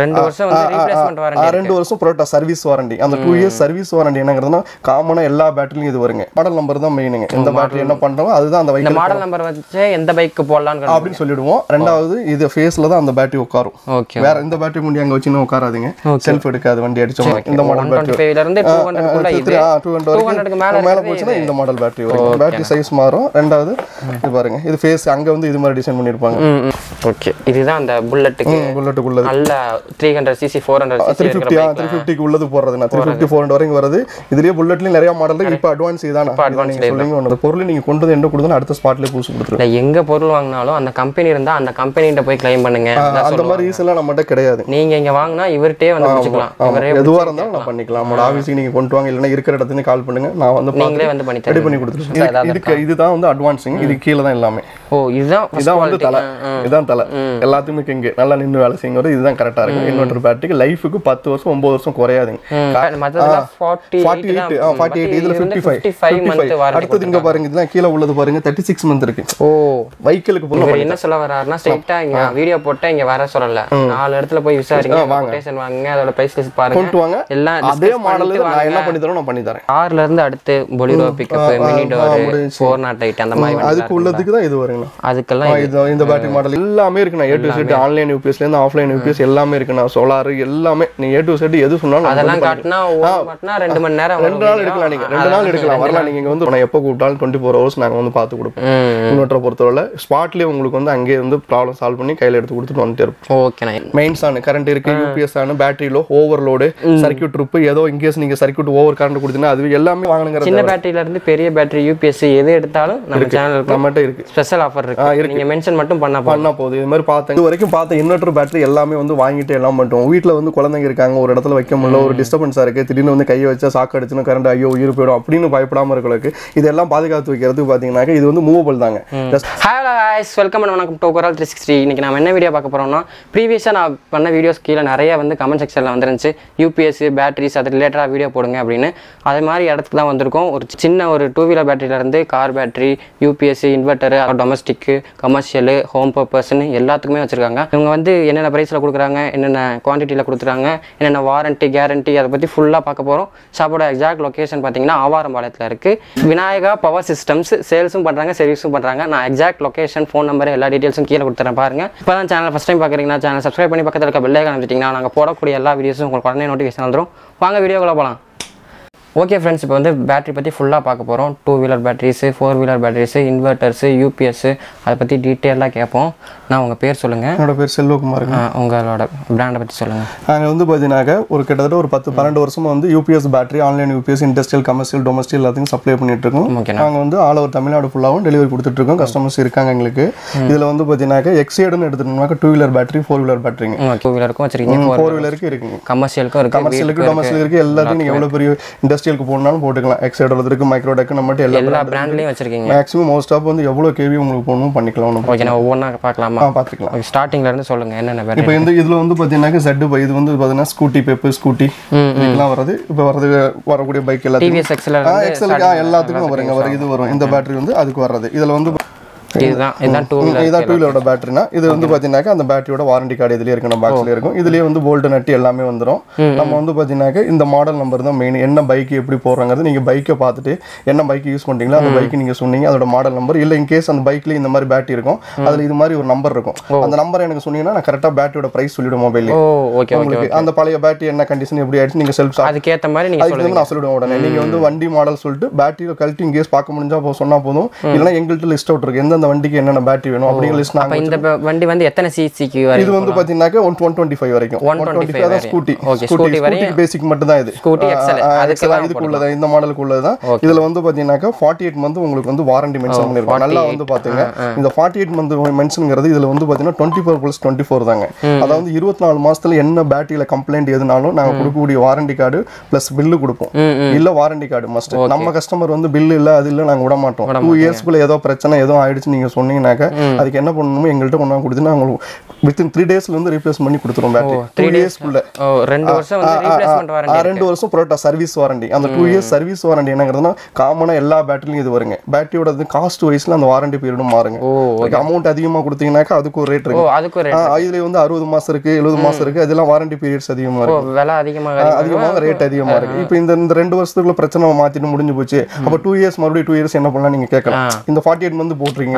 ரெண்டு வருஷம் வந்து ரீப்ளேஸ்மென்ட் வாரண்டி இருக்கு. ரெண்டு வருஷம் Toyota சர்வீஸ் வாரண்டி. அந்த 2 இயர்ஸ் சர்வீஸ் வாரண்டி என்னங்கறதுனா காமனா எல்லா பேட்டரிலயும் இது வருங்க. மாடல் நம்பர் தான் மெயினுங்க. இந்த பேட்டரி என்ன பண்றோமோ அதுதான் அந்த பைக். இந்த மாடல் நம்பர் வச்சே எந்த பைக்கு போடலாம்னு அப்படி சொல்லிடுவோம். ரெண்டாவது இது ஃபேஸ்ல தான் அந்த பேட்டரி உட்காரும். வேற இந்த பேட்டரி முண்டி அங்க வச்சினா உட்காராதீங்க. செல்ஃப் எடுக்காது வண்டி அடிச்சோம். இந்த மாடல் பேட்டரி 125 ல இருந்து 200 குள்ள இது 200 க்கு மேல போச்சுனா இந்த மாடல் பேட்டரி வரும். பேட்டரி சைஸ் மாறும். ரெண்டாவது இது பாருங்க. இது ஃபேஸ் அங்க வந்து இது மாதிரி டிசைன் பண்ணிருப்பாங்க. ஓகே. இதுதான் அந்த புல்லட்டுக்கு நல்ல 300 cc 400 cc 350 க்கு உள்ளது போறது. நான் 350 400 வரைக்கும் வருது. இதுலயே புல்லட்லயே நிறைய மாடல் இருக்கு. இப்போ அட்வான்ஸ் இதானா சொல்லுங்க. ஒரு பொருள் நீங்க கொண்டு வந்து என்ன கொடுத்தா அடுத்த ஸ்பாட்லயே பூசி கொடுத்துருங்க. இல்ல எங்க பொருள் வாங்குனாலும் அந்த கம்பெனி இருந்தா அந்த கம்பெனிட்ட போய் க்ளைம் பண்ணுங்க. அந்த மாதிரி ஈஸியலா நம்மட்ட கிடையாது. நீங்க இங்க வாங்குனா இவர்ட்டே வந்து முடிச்சுக்கலாம். இவரே எதுவா இருந்தாலும் நான் பண்ணிக்கலாம். நம்ம ஆபீஸ்க்கு நீங்க கொண்டு வாங்க இல்லனா இருக்கிற இடத்துல கால் பண்ணுங்க. நான் வந்து நீங்களே வந்து பண்ணி தரேன். ரெடி பண்ணி கொடுத்துருங்க. இதுக்கு இதுதான் வந்து அட்வான்சிங். இது கீழ தான் எல்லாமே. ஓ இதுதான் இதான் வந்து தலை. இதான் தலை. எல்லாத்துமே இங்க நல்லா நின்னு வேலை செய்யுங்க. இதுதான் கரெக்டா இருக்கு. இன்வெர்டர் பேட்டரிக்கு லைஃபுக்கு 10 வருஷம் 9 வருஷம் குறையாதுங்க. மத்ததெல்லாம் 48 48 இதுல 55 மந்த் வாரண்டி. அடுத்து இங்க பாருங்க. இதெல்லாம் கீழ உள்ளது பாருங்க. 36 மந்த் இருக்கு. ஓ வைக்கிலுக்கு போறோம். இவர் என்ன சொல்ல வராருன்னா ஸ்ட்ரைட்டா இங்க வீடியோ போட்டா இங்க வர சொல்லல. நாலு இடத்துல போய் விசாரிங்க. கொட்டேஷன் வாங்குங்க. அதோட பிரைஸ் லிஸ்ட் பாருங்க. கொண்டு வாங்க. எல்லாம் அதே மாடல்ல நான் என்ன பண்ணி தரணும் நான் பண்ணி தரேன். கார்ல இருந்து அடுத்து பொலிரோ பிக்கப் மினி டோர் 408 அந்த மாதிரி அதுக்கு உள்ளதுக்கு தான் இது வருங்க. அதுக்கெல்லாம் இந்த பேட்டரி மாடல் எல்லாமே இருக்கு. நான் A to Z ஆன்லைன் யூபிஎஸ்ல இருந்து ஆஃப்லைன் யூபிஎஸ் எல்லாமே இருக்கு. நான் சோலார் எல்லாமே நீ A to Z எது சொன்னாலும் அதெல்லாம் காட்டினா ஓட்னா 2 மணி நேரம் 2 நாள் எடுக்கலாம். நீங்க 2 நாள் எடுக்கலாம் வரலாம். நீங்க இங்க வந்து நான் எப்ப கூப்டாலும் 24 hours நாங்க வந்து பாத்து கொடுப்போம். இன்வெர்டர் பொறுத்தவரை ஸ்பாட்லயே உங்களுக்கு வந்து அங்கே வந்து ப்ராப்ளம் சால்வ் பண்ணி கையில எடுத்து கொடுத்துட்டு வந்துட்டே இருப்போம். ஓகேனா மெயின்ஸ் ஆன கரண்ட் இருக்கு. யூபிஎஸ் ஆன battery low overload circuit trip ஏதோ இன் கேஸ் நீங்க சர்க்யூட் ஓவர் கரண்ட் கொடுத்தீனா அது எல்லாமே வாங்குங்கறது. சின்ன பேட்டரியில இருந்து பெரிய பேட்டரி யூபிஎஸ் எது எடுத்தாலும் நம்ம சேனலுக்கு நம்மட்ட இருக்கு. ஸ்பெஷல் ஆஃபர் இருக்கு. நீங்க மென்ஷன் மட்டும் பண்ண போது இது மாதிரி பாத்தீங்க. இது வரைக்கும் பார்த்த இன்வெர்டர் பேட்டரி எல்லாமே வந்து வாங்கிட்டு எல்லாம் பண்ணுவோம். வீட்டில் வந்து குழந்தைங்க இருக்காங்க. ஒரு இடத்துல வைக்க முடியல. ஒரு டிஸ்டர்பன்ஸாக இருக்குது. திடீர்னு வந்து கையை வச்சா சாக்கு அடிச்சுன்னா கரண்ட் ஐயோ உயிர் போயிடும் அப்படின்னு பயப்படாமல் இருக்கிறதுக்கு இதெல்லாம் பாதுகாத்து வைக்கிறதுக்கு பார்த்தீங்கன்னாக்க இது வந்து மூவபிள் தாங்க. ஹலோ ஹாய்ஸ் வெல்கம் அண்ட் வணக்கம் டு கோரல் 360. இன்னைக்கு நம்ம என்ன வீடியோ பார்க்க போகிறோம்னா ப்ரீவியஸாக நான் பண்ண வீடியோஸ் கீழே நிறைய வந்து கமெண்ட் செக்ஷனில் வந்துருந்துச்சு யூபிஎஸ் பேட்டரிஸ் அது ரிலேட்டடாக வீடியோ போடுங்க அப்படின்னு. அதே மாதிரி இடத்துக்கு தான் வந்திருக்கோம். ஒரு சின்ன ஒரு டூ வீலர் பேட்டரியிலேருந்து car battery UPS inverter domestic commercial home பர்பஸ்ன்னு எல்லாத்துக்குமே வச்சுருக்காங்க. இவங்க வந்து என்னென்ன ப்ரைஸில் கொடுக்குறாங்க என்னென்ன குவான்டிட்டியில் கொடுத்துறாங்க என்னென்ன வாரண்ட்டி கேரண்டி அதை பற்றி ஃபுல்லாக பார்க்க போகிறோம். ஷாப்போட எக்ஸாக்ட் லொக்கேஷன் பார்த்தீங்கன்னா ஆவாரம்பாளையத்தில் இருக்குது. விநாயகா பவர் சிஸ்டம்ஸ் சேல்ஸும் பண்ணுறாங்க சர்வீஸும் பண்ணுறாங்க. நான் எக்ஸாக்ட் லொக்கேஷன் ஃபோன் நம்பர் எல்லா டீட்டெயில்ஸும் கீழே கொடுத்துறேன் பாருங்கள். இப்போ தான் சேனல் ஃபஸ்ட் டைம் பார்க்குறீங்கன்னா சேனல் சப்ஸ்கிரைப் பண்ணி பக்கத்தில் இருக்க பெல்லை காமிச்சிட்டிங்கன்னா நாங்கள் போடக்கூடிய எல்லா வீடியோஸும் உங்களுக்கு உடனே நோட்டிஃபிகேஷன் வந்துடும். வாங்க வீடியோக்குள்ளே போகலாம். ஓகே ஃப்ரெண்ட்ஸ் இப்போ வந்து பேட்டரி பற்றி ஃபுல்லாக பார்க்க போகிறோம். Two wheeler batteries four wheeler batteries inverters UPS அதை பற்றி டீட்டெயிலாக கேட்போம். நான் உங்கள் பேர் சொல்லுங்கள். என்னோட பேர் செல்வகுமார். உங்களோட பிராண்டை பற்றி சொல்லுங்கள். நாங்கள் வந்து பார்த்தீங்கன்னாக்க ஒரு கிட்டத்தட்ட ஒரு 10-12 வருஷமாக வந்து UPS battery online UPS industrial commercial domestic எல்லாத்தையும் சப்ளை பண்ணிட்டுருக்கோம். நாங்கள் வந்து ஆல் ஓவர் தமிழ்நாடு ஃபுல்லாகவும் டெலிவரி கொடுத்துட்ருக்கோம். கஸ்டமர்ஸ் இருக்காங்க எங்களுக்கு. இதில் வந்து பார்த்தீங்கன்னாக்க எக்ஸைடுன்னு எடுத்துட்டோம்னாக்க two wheeler battery four wheeler பேட்டரிங்க. டூ வீலருக்கும் வச்சுருக்கீங்க. ஃபோர் வீலருக்கு இருக்குது. கமர்ஷியலுக்கும் இருக்குது. கமர்ஷியலுக்கு டொமஸ்டிக் இருக்குது. எல்லாத்தையும் நீங்கள் எவ்வளோ பெரிய இண்டஸ்ட்ரி போனாலும் போட்டுக்கலாம். எக்ஸைடர் இருக்கு மைக்ரோடெக் நம்மட்ட எல்லா பிராண்ட்லயும் வச்சிருக்கீங்க. மேக்ஸிமம் மோஸ்ட் ஆப் வந்து எவ்வளவு கேவி உங்களுக்கு போணும் பண்ணிக்கலாம். ஓகே நான் ஒவ்வொண்ணா பார்க்கலாமா? பார்த்துக்கலாம். ஸ்டார்டிங்ல இருந்து சொல்லுங்க என்னென்ன பேட்டரி. இப்போ இந்த இதுல வந்து பாத்தீங்கன்னா செட் பை இது வந்து பாத்தீங்கன்னா ஸ்கூட்டி பெப்பு ஸ்கூட்டி இதெல்லாம் வருது. இப்போ வரக்கூடிய பைக் எல்லாத்துக்கும் டிவிஎஸ் எக்ஸ்எல் எல்லாத்துக்கும் வருங்க. இது வரும். இந்த பேட்டரி வந்து அதுக்கு வர்றது. இதுல வந்து இதுதான் டூ வீலரோட பேட்டரினா இது வந்து பாத்தீங்கன்னாக்க அந்த பேட்டரியோட வாரண்டி கார்டு இதுலயே இருக்கு. நம்ம பாக்ஸ்ல இருக்கும். இதுலயே வந்து போல்ட் நட்டு எல்லாமே வந்துடும். நம்ம வந்து பாத்தீங்கன்னாக்க இந்த மாடல் நம்பர் தான் மெயின். என்ன பைக் எப்படி போறாங்கிறது நீங்க பைக்கை பார்த்துட்டு என்ன பைக் யூஸ் பண்றீங்களா அந்த பைக் நீங்க சொன்னீங்க அதோட மாடல் நம்பர் இல்ல இன் கேஸ் அந்த பைக்ல இந்த மாதிரி பேட்டரி இருக்கும் அதுல இது மாதிரி ஒரு நம்பர் இருக்கும். அந்த நம்பர் எனக்கு சொன்னீங்கன்னா நான் கரெக்டா பேட்டரியோட பிரைஸ் சொல்லிடுவேன் மொபைல்ல. உங்களுக்கு அந்த பழைய பேட்டரி என்ன கண்டிஷன் எப்படி ஆயிடுச்சு நீங்க செல்ஃப் அதுக்கேற்ற மாதிரி நீங்க சொல்லுங்க. நான் சொல்லிடுவேன் உடனே. நீங்க வந்து வண்டி மாடல் சொல்லிட்டு பேட்டரியோட கழட்டி இன் கேஸ் பார்க்க முடிஞ்சா சொன்னா போதும். இல்லைன்னா எங்கள்கிட்ட லிஸ்ட் அவுட் இருக்கு அந்த வண்டிக்கு என்னென்ன பேட்டரி வேணும் அப்படிங்க லிஸ்ட். நாங்க இந்த வண்டி வந்து எத்தனை சிசிக்கு வரைக்கும் இது வந்து பாத்தீங்கன்னாக்க 125 வரைக்கும் 125 தான் ஸ்கூட்டி. ஸ்கூட்டி பேசிக் மட்டும் தான் இது. ஸ்கூட்டி எக்ஸ்எல் அதுக்கெல்லாம் இதுக்குள்ள தான் இந்த மாடலுக்கு உள்ளது தான். இதுல வந்து பாத்தீங்கன்னாக்க 48 மந்த் உங்களுக்கு வந்து வாரண்டி மென்ஷன் பண்ணிருக்கோம். நல்லா வந்து பாத்துங்க. இந்த 48 மந்த் மென்ஷன்ங்கிறது இதுல வந்து பாத்தீங்கன்னா 24+24 தாங்க. அதாவது 24 மாசத்துல என்ன பேட்டரியில கம்ப்ளைண்ட் எதுனாலும் நாங்க கொடுக்கக்கூடிய வாரண்டி கார்டு பிளஸ் பில்லு கொடுப்போம். இல்ல வாரண்டி கார்டு மஸ்ட். நம்ம கஸ்டமர் வந்து பில் இல்ல அது இல்ல நாங்க விட மாட்டோம். 2 இயர்ஸ்க்குள்ள ஏதோ பிரச்சனை ஏதோ ஆயிடுச்சு ஆச்சு நீங்க சொன்னீங்கனாக்க அதுக்கு என்ன பண்ணணுமோ எங்கள்ட்ட கொண்டாந்து கொடுத்தீனா உங்களுக்கு within 3 daysல இருந்து ரீப்ளேஸ் பண்ணி கொடுத்துறோம் பேட்டரி 3 daysக்குள்ள 2 வருஷம் வந்து ரீப்ளேஸ்மென்ட் வாரண்டி 2 வருஷம் புரோடா சர்வீஸ் வாரண்டி அந்த 2 இயர்ஸ் சர்வீஸ் வாரண்டி என்னங்கறதுனா காமனா எல்லா பேட்டரிலயும் இது வருங்க பேட்டரியோட அது காஸ்ட் வைஸ்ல அந்த வாரண்டி பீரியடும் மாறுங்க உங்களுக்கு அமௌண்ட் அதிகமா கொடுத்தீங்கனாக்க அதுக்கு ஒரு ரேட் இருக்கு அதுக்கு ரேட் இதுல வந்து 60 மாசம் இருக்கு 70 மாசம் இருக்கு அதெல்லாம் வாரண்டி பீரியட்ஸ் அதிகமா இருக்கு விலை அதிகமா ரேட் அதிகமா இருக்கு இப்போ இந்த 2 வருஷத்துக்குள்ள பிரச்சனை மாத்திட்டு முடிஞ்சு போச்சு அப்ப 2 இயர்ஸ் மறுபடியும் 2 இயர்ஸ் என்ன பண்ணலாம் நீங்க கேட்கலாம் இந்த 48 மந்த் போட்றீங்க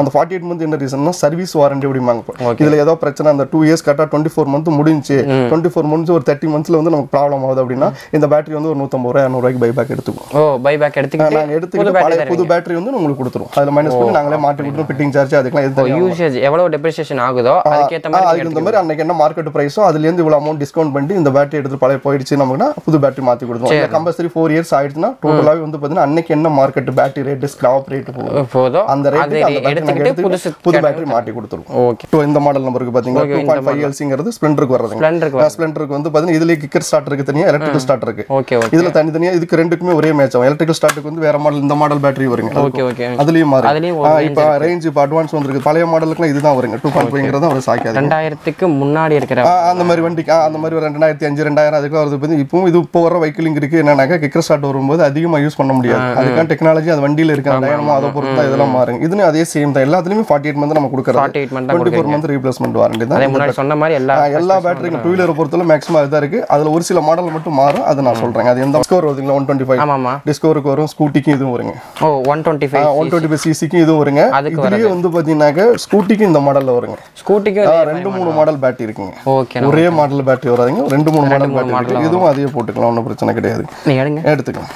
அந்த 48 மந்த் என்ன ரீசன்னா சர்வீஸ் வாரண்டி அப்படிமாங்க இதுல ஏதோ பிரச்சனை அந்த 2 இயர்ஸ் கரெக்ட்டா 24 மந்த் முடிஞ்சு 24 மந்த்ஸ் ஒரு 30 மந்த்ஸ்ல வந்து நமக்கு ப்ராப்ளம் ஆகுது அப்படினா இந்த பேட்டரி வந்து ஒரு 150 100 ரூபாய்க்கு பைபேக் எடுத்துக்குவோம் பைபேக் எடுத்துக்கிட்டு நாங்க எடுத்துக்கிட்டு புது பேட்டரி வந்து உங்களுக்கு கொடுத்துறோம் அதுல மைனஸ் பண்ணி நாங்களே மாட்டி விட்டுறோம் ஃபிட்டிங் சார்ஜ் அதுக்கெல்லாம் எதுவும் யூசேஜ் எவ்வளவு டெப்ரிசியேஷன் ஆகுதோ அதுக்கு ஏத்த மாதிரி அதுக்கு ஏத்த மாதிரி அன்னைக்கு என்ன மார்க்கெட் பிரைஸோ அதுல இருந்து இவ்வளவு அமௌண்ட் டிஸ்கவுண்ட் பண்ணி இந்த பேட்டரி எடுத்து பழைய போயிடுச்சு நமக்குனா புது பேட்டரி மாத்தி கொடுத்துறோம் இல்ல கம்பல்சரி 4 இயர்ஸ் ஆயிடுச்சுனா டோட்டலாவே வந்து பாத்தீங்கன்னா அன்னைக்கு என்ன market battery rate discount rate போகுதோ அந்த ரேட் எடுத்துக்கிட்டு புது பேட்டரி மாட்டி கொடுத்துறோம் ஓகே சோ இந்த மாடல் நம்பருக்கு பாத்தீங்கன்னா 2.5 LCங்கிறது ஸ்ப்ளெண்டருக்கு வரதுங்க ஸ்ப்ளெண்டருக்கு வந்து பாத்தீங்கன்னா இதுல கிக்கர் ஸ்டார்ட் இருக்கு தனியா எலக்ட்ரிக்கல் ஸ்டார்ட் இருக்கு ஓகே ஓகே இதுல தனித்தனியா இதுக்கு ரெண்டுக்குமே ஒரே மேட்ச் ஆகும் எலக்ட்ரிக்கல் ஸ்டார்ட்க்கு வந்து வேற மாடல் இந்த மாடல் பேட்டரி வருங்க ஓகே ஓகே அதுலயே மாறும் இப்போ ரேஞ்ச் இப்போ அட்வான்ஸ் வந்திருக்கு பழைய மாடலுக்குலாம் இதுதான் வருங்க 2.5ங்கிறது தான் ஒரு சாக்கியா 2000க்கு முன்னாடி இருக்கிற அந்த மாதிரி வண்டிக்கு அந்த மாதிரி 2005 2000 அதுக்கு வருது பாத்தீங்க இப்பவும் இது இப்போ வர வெஹிக்கிள்ங்க இருக்கு என்னன்னா கிக்கர் ஸ்டார்ட் வரும்போது அதிகமா யூஸ் பண்ண முடியாது அதுக்கான டெக்னாலஜி அந்த வண்டியில இருக்க டயனமோ அத பொறுத்து தான் இதெல்லாம் மாறும் இதுலயே அதே சேம் தான் எல்லாத்துலயுமே 48 மந்த் நம்ம கொடுக்கறது 48 மந்த் தான் கொடுக்கறது மந்த் ரீப்ளேஸ்மென்ட் வாரண்டி தான். அதே முன்னாடி சொன்ன மாதிரி எல்லா பேட்டரியும் 2 வீலர் பொறுத்தல மேக்ஸிமம் இதா இருக்கு. அதுல ஒரு சில மாடல் மட்டும் மாறும். அது நான் சொல்றேன். அது எந்த ஸ்கோர் வருதுங்களா 125. ஆமாமா. டிஸ்கவருக்கு வரும், ஸ்கூட்டிக்கு இதுவும் வருங்க. ஓ 125 சிசிக்கு இதுவும் வருங்க. இதுலயே வந்து பாத்தீங்கன்னாக்க ஸ்கூட்டிக்கு இந்த மாடல்ல வருங்க. ஸ்கூட்டிக்கு ரெண்டு மூணு மாடல் பேட்டரி இருக்குங்க. ஓகே. ஒரே மாடல் பேட்டரி வராதுங்க. ரெண்டு மூணு மாடல் பேட்டரி இருக்கு. இதுவும் அதே போட்டுக்கலாம். ஒன்னும் பிரச்சனை கிடையாது. நீங்க எடுங்க. எடுத்துக்கலாம்.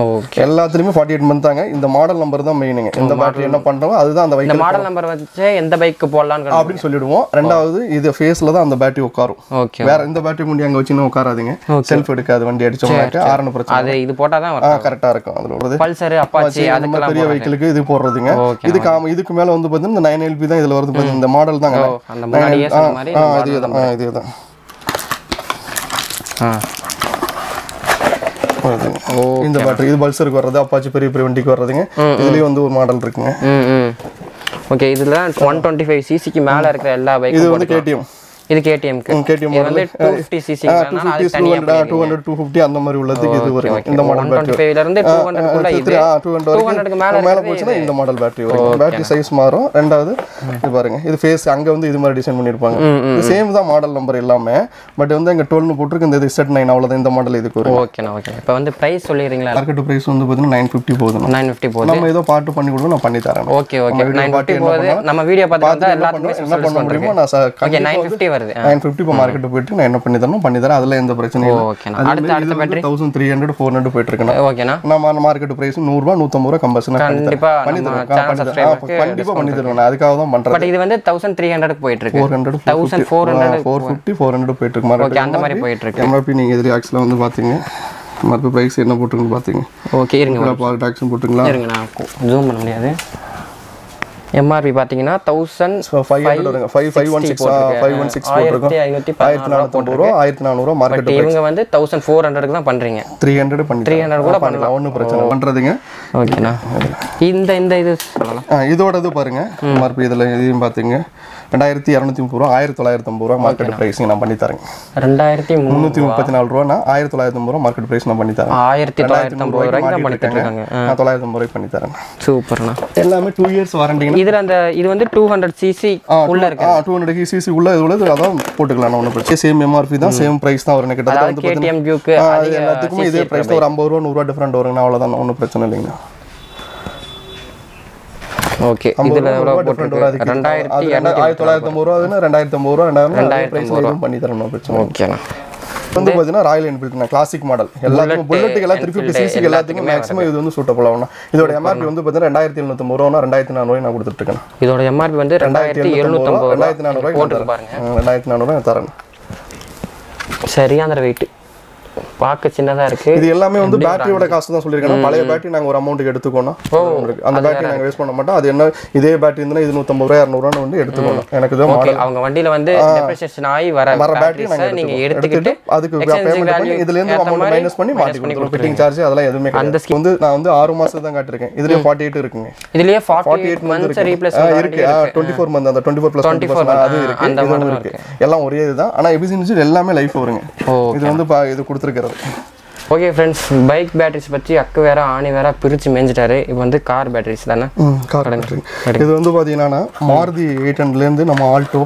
ஓகே. எல்லாத்துலயுமே 48 மந்த் தாங்க. இந்த மாடல் நம்பர் தான் மெயினுங்க. இந்த பேட்டரி என்ன பண்றோமோ அதுதான் அந்த பைக். இந்த மாடல் நம்பர் வச்சே எந்த பைக் போடலாம்னு அப்படி சொல்லிடுவோம். ரெண்டாவது இது ஃபேஸ்ல தான் அந்த பேட்டரி உட்காரும். ஓகே. வேற இந்த பேட்டரி முண்டி அங்க வச்சினா உட்காராதீங்க. செல்ஃப் எடுக்காது வண்டி அடிச்சோம்னாக்க ஆரண பிரச்சனை. அது இது போட்டா தான் வரும். கரெக்ட்டா இருக்கும். அதுல ஒரு பல்சர் அப்பாச்சி அதுக்கெல்லாம் பெரிய வெஹிக்கிளுக்கு இது போடுறதுங்க. இது காம இதுக்கு மேல வந்து பாத்தீங்கன்னா 9LP தான் இதுல வருது பாத்தீங்க. இந்த மாடல் தாங்க. அந்த முன்னாடி சொன்ன மாதிரி இதுதான். இந்த பேட்டரி இது பல்சருக்கு வர்றது அப்பாச்சி பெரிய பெரிய வண்டிக்கு வர்றதுங்க. இதுலயே வந்து ஒரு மாடல் இருக்குங்க. ஓகே இதுல 125 சிசிக்கு மேல இருக்கிற எல்லா பைக்கும் இது வந்து KTM. இது KTM க்கு இது வந்து 250 சிசிக்கு மேல அது தனியா 200 250 அந்த மாதிரி உள்ளதுக்கு இது வரும். இந்த மாடல் பேட்டரி 125 ல இருந்து 200 குள்ள இது 200 க்கு மேல போச்சுனா இந்த மாடல் பேட்டரி வரும். பேட்டரி சைஸ் மாறும். ரெண்டாவது இது பாருங்க. இது ஃபேஸ் அங்க வந்து இது மாதிரி டிசைன் பண்ணிருப்பாங்க. இது சேம் தான் மாடல் நம்பர் எல்லாமே. பட் வந்து அங்க 12 னு போட்டுருக்கு. இந்த Z9 அவ்வளவுதான் இந்த மாடல் இதுக்கு வரும். ஓகேனா ஓகே. இப்போ வந்து பிரைஸ் சொல்லிறீங்களா? மார்க்கெட் பிரைஸ் வந்து பாத்தீங்கன்னா 950 போகுது. 950 போகுது. நம்ம ஏதோ பார்ட் பண்ணி கொடுங்க நான் பண்ணி தரேன். Okay okay. 950 போகுது. நம்ம வீடியோ பார்த்தா எல்லாத்துமே என்ன பண்ண முடியுமோ நான் ஓகே 950 950 இப்ப மார்க்கெட் போயிட்டு நான் என்ன பண்ணி தரணும் பண்ணி தரேன். அதெல்லாம் எந்த பிரச்சனையும் இல்ல. ஓகேனா அடுத்த பேட்டரி 1300 400 போயிட்டு இருக்குனா ஓகேனா நம்ம மார்க்கெட் பிரைஸ் 100 ரூபாய் 150 ரூபாய் கம்பல்சனா கண்டிப்பா பண்ணி தரணும். சேனல் சப்ஸ்கிரைபர்க்கு கண்டிப்பா பண்ணி தரணும். அதுக்காக தான் பண்றேன். பட் இது வந்து 1300 க்கு போயிட்டு இருக்கு. 400 1400 450 400 போயிட்டு இருக்கு மார்க்கெட். ஓகே அந்த மாதிரி போயிட்டு இருக்கு. எம்ஆர்பி நீங்க எதிர ஆக்ஸ்ல வந்து பாத்தீங்க. எம்ஆர்பி பிரைஸ் என்ன போட்டுருக்கு பாத்தீங்க. ஓகே இருங்க. பால் டாக்ஸன் போட்டுங்களா? இருங்க நான் ஜூம் பண்ண முடியாது. MRP பாத்தீங்கன்னா 1500 வருங்க. 516 போட்டுருக்கோம். 1400 1400 மார்க்கெட் பிரைஸ். இவங்க வந்து 1400 க்கு தான் பண்றீங்க. 300 பண்ணி 300 கூட பண்ணலாம். ஒண்ணு பிரச்சனை பண்றதுங்க. ஓகேனா இந்த இது சொல்லலாம். இதோடது பாருங்க. MRP இதெல்லாம் இதையும் பாத்தீங்க. 2230 ரூபாய் 1950 ரூபாய் மார்க்கெட் பிரைஸ் நான் பண்ணி தரேன். 2334 ரூபாய் நான் 1950 ரூபாய் மார்க்கெட் பிரைஸ் நான் பண்ணி தரேன். 1950 ரூபாய்க்கு நான் பண்ணி தரேன். நான் 1950 ரூபாய்க்கு பண்ணி தரேன். சூப்பர்னா எல்லாமே 2 இயர்ஸ் வாரண்டி. இதுல அந்த இது வந்து 200 சிசி உள்ள இருக்கு. 200 சிசி உள்ள இதுல அத போட்டுக்கலாம். நான் ஒண்ணு பிரச்சனை. சேம் MRP தான் சேம் பிரைஸ் தான் வரணும். கிட்டத்தட்ட வந்து KTM Duke அது எல்லாத்துக்கும் இதே பிரைஸ் தான். ஒரு 50 ரூபாய் 100 ரூபாய் டிஃபரண்ட் வரும்னா அவ்வளவுதான். ஒண்ணு பிரச்சனை இல்லைங்க. ஓகே இதுல எவ்வளவு போட்டுருக்கு? 2990 ரூபாய்னா 2050 ரூபாய் 2000 பிரைஸ் வரைக்கும் பண்ணி தரணும். பிரச்சனை ஓகேனா வந்து பாத்தீங்கன்னா ராயல் என்ஃபீல்ட்னா கிளாசிக் மாடல் எல்லாத்துக்கும் புல்லெட் எல்லாம் 350 சிசி எல்லாத்துக்கும் மேக்ஸிமம் இது வந்து சூட்டபிள் ஆகும். இதோட MRP வந்து பாத்தீங்கன்னா 2750 ரூபாயா 2400 ரூபாயா நான் கொடுத்துட்டு இருக்கேன். இதோட MRP வந்து 2750 2400 ரூபாயா போட்டு பாருங்க. 2400 ரூபாயா தரேன். சரியான ரேட் பார்க்க சின்னதா இருக்கு. இது எல்லாமே வந்து பேட்டரியோட காஸ்ட் தான் சொல்லிருக்காங்க. பழைய பேட்டரி நாங்க ஒரு அமௌண்ட்க்கு எடுத்துக்கோனா அந்த பேட்டரி நாங்க வேஸ்ட் பண்ண மாட்டோம். அது என்ன இதே பேட்டரி இருந்தா 150 200 ரூபாய் வந்து எடுத்துக்கோனா. எனக்கு தான் அவங்க வண்டியில வந்து டெப்ரிசியேஷன் ஆகி வர பேட்டரி நீங்க எடுத்துக்கிட்டு அதுக்கு பேமெண்ட் பண்ணி இதுல இருந்து அமௌண்ட் மைனஸ் பண்ணி மாத்திக்கலாம். ஃபிட்டிங் சார்ஜ் அதெல்லாம் எதுமே அந்த ஸ்கீம் வந்து நான் வந்து 6 மாசம் தான் காட்டிருக்கேன். இதுலயே 48 இருக்குங்க. இதுலயே 48 மந்த்ஸ் ரீப்ளேஸ் இருக்கு. 24 மந்த் அந்த 24+24 அது இருக்கு. அந்த மாதிரி இருக்கு. எல்லாம் ஒரே இதுதான். ஆனா எபிசியன்சி எல்லாமே லைஃப் வருங்க. இது வந்து இது கொடுத்துருக்கிறது. ஓகே ஃப்ரெண்ட்ஸ், பைக் பேட்டரிஸ் பற்றி அக்கு வேற ஆணி வேற பிரிச்சு மேஞ்சிட்டாரு. இப்போ வந்து கார் பேட்டரிஸ் தானே. கார் பேட்டரி இது வந்து பார்த்தீங்கன்னா மாருதி 800லேருந்து நம்ம ஆல்டோ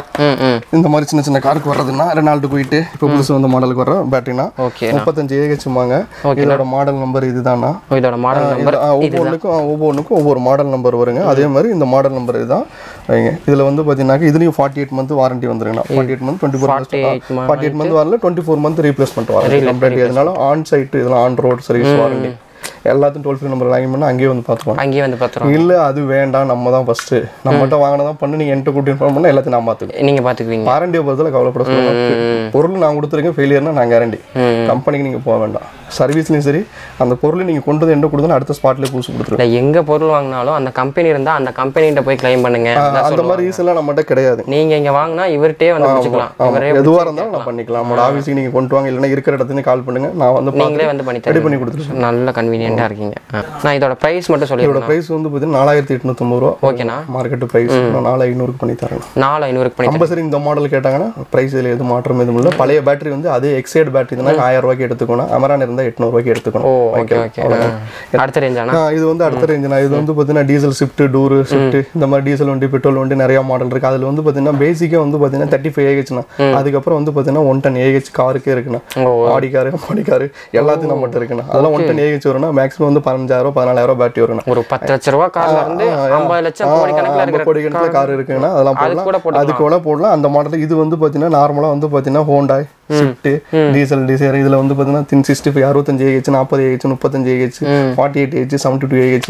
இந்த மாதிரி சின்ன சின்ன காருக்கு வர்றதுன்னா ரெனால்ட் போயிட்டு இப்போ புதுசு வந்து மாடலுக்கு வர பேட்டரினா 35 AH. இதோட மாடல் நம்பர் இதுதானா? இதோட மாடல் நம்பர் ஒவ்வொன்றுக்கும் ஒவ்வொரு மாடல் நம்பர் வருங்க. அதே மாதிரி இந்த மாடல் நம்பர் இதுதான். இதில் வந்து பார்த்தீங்கன்னா இதுலேயும் 48 மந்த் வாரண்டி வந்துருங்கண்ணா. 48 மந்த் 48 மந்த் வரல 24 மந்த் ரீப்ளேஸ் பண்ணிட்டு வரோம் கம்ப்ளீட். அதனால ஆன் சைட் இதெல்லாம் ஆன் ரோட் சர்வீஸ் வாரண்டி எல்லாத்தையும் டோல் ஃப்ரீ நம்பர் வாங்கி பண்ணால் அங்கேயே வந்து பார்த்துக்கோங்க. அங்கேயே வந்து பார்த்துருவோம். இல்லை அது வேண்டாம், நம்ம தான் ஃபஸ்ட்டு நம்மகிட்ட வாங்கினதான் பண்ணி நீங்கள் என்கிட்ட கூட்டி இன்ஃபார்ம் பண்ணால் எல்லாத்தையும் நான் பார்த்துக்குவேன். நீங்கள் பார்த்துக்குவீங்க. வாரண்டியை பொறுத்தவரை கவலைப்பட சொல்லுங்கள். பொருள் நான் கொடுத்துருக்கேன், ஃபெயிலியர்னா நான் கேரண்டி. கம்பெனிக்கு நீங்கள் போக வேண்டாம். சர்வீஸ்லையும் சரி அந்த பொருள் நீங்கள் கொண்டு வந்து என்ன கொடுத்தாலும் அடுத்த ஸ்பாட்லேயே பூசி கொடுத்துருவோம். எங்கே பொருள் வாங்கினாலும் அந்த கம்பெனி இருந்தால் அந்த கம்பெனிகிட்ட போய் கிளைம் பண்ணுங்கள். அந்த மாதிரி ஈஸியெல்லாம் நம்மகிட்ட கிடையாது. நீங்கள் இங்கே வாங்கினா இவர்கிட்டே வந்து முடிச்சுக்கலாம். எதுவாக இருந்தாலும் நான் பண்ணிக்கலாம். நம்மளோட ஆஃபீஸுக்கு நீங்கள் கொண்டு வாங்க, இல்லைன்னா இருக்கிற இடத்துலேருந்து கால் பண்ணுங்கள். நான் வந்து நீங்களே வந்து பண்ணி ரெடி பண்ணி கொடுத்துருவேன். நல்ல கன்வீனியன்ட்டாக இருக்கீங்க. நான் இதோட ப்ரைஸ் மட்டும் சொல்லி இதோட ப்ரைஸ் வந்து பார்த்தீங்கன்னா 4890 ரூபா. ஓகேண்ணா, மார்க்கெட் ப்ரைஸ் 4500க்கு பண்ணி தரேன். 4500க்கு பண்ணி கம்பல்சரி. இந்த மாடல் கேட்டாங்கன்னா ப்ரைஸ் இதில் எதுவும் மாற்றம் எதுவும் இல்லை. பழைய பேட்டரி வந்து அதே எக்ஸைட் பேட்டரி தான் 1000 ரூபாய்க்கு எடுத்துக்கணும். அமரான் இருந்தால் 800 ரூபாய்க்கு எடுத்துக்கணும். Okay okay. அடுத்த ரேஞ்சானா இது வந்து அடுத்த ரேஞ்சுனா இது வந்து பார்த்தீங்கன்னா டீசல் ஷிஃப்ட் டூரு ஷிஃப்ட் இந்த மாதிரி டீசல் வண்டி பெட்ரோல் வண்டி நிறையா மாடல் இருக்குது. அதில் வந்து பார்த்தீங்கன்னா பேசிக்காக வந்து பார்த்தீங்கன்னா 35 AHண்ணா. அதுக்கப்புறம் வந்து பார்த்தீங்கன்னா 110 AH காருக்கே இருக்குண்ணா. ஆடி காரு மாடி காரு எல்லாத்தையும் நம்மகிட்ட இருக்குண்ணா. அதெல்லாம் 110 AH வரும்னா மேக்ஸிமம் வந்து 15000 14000 பேட்டரி வரும்னா. ஒரு 10 லட்ச ரூபா கார்ல இருந்து 50 லட்சம் கோடி கணக்கில் கார் இருக்குன்னா அதெல்லாம் போடலாம். அதுக்குள்ள போடலாம் அந்த மாடல். இது வந்து பார்த்தீங்கன்னா நார்மலாக வந்து பார்த்தீங்கன்னா ஹோண்டா ஷிஃப்ட் டீசல் டிசைர் இதில் வந்து பார்த்தீங்கன்னா 365 65 AH 40 AH 35 AH 48 AH 72 AH